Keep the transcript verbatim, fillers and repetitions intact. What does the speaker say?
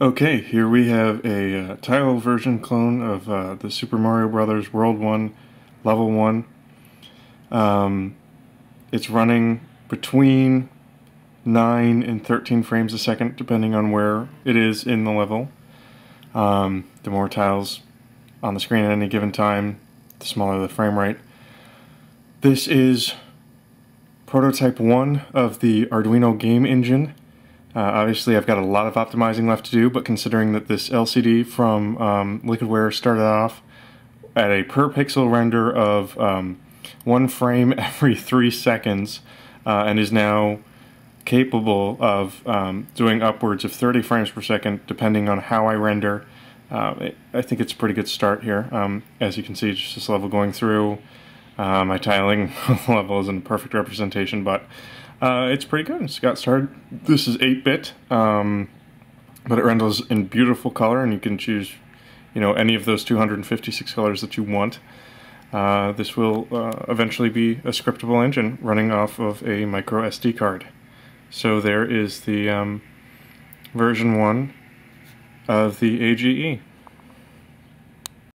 Okay, here we have a uh, tile version clone of uh, the Super Mario Brothers World one, Level one. Um, it's running between nine and thirteen frames a second, depending on where it is in the level. Um, the more tiles on the screen at any given time, the smaller the frame rate. This is prototype one of the Arduino Game Engine. Uh, obviously, I've got a lot of optimizing left to do, but considering that this L C D from um, Liquidware started off at a per pixel render of um, one frame every three seconds uh, and is now capable of um, doing upwards of thirty frames per second depending on how I render, uh, it, I think it's a pretty good start here. Um, as you can see, just this level going through, uh, my tiling level isn't a perfect representation, but Uh, it's pretty good. It's got started. This is eight bit, um, but it renders in beautiful color, and you can choose, you know, any of those two hundred fifty-six colors that you want. Uh, this will uh, eventually be a scriptable engine running off of a micro S D card. So there is the um, version one of the A G E.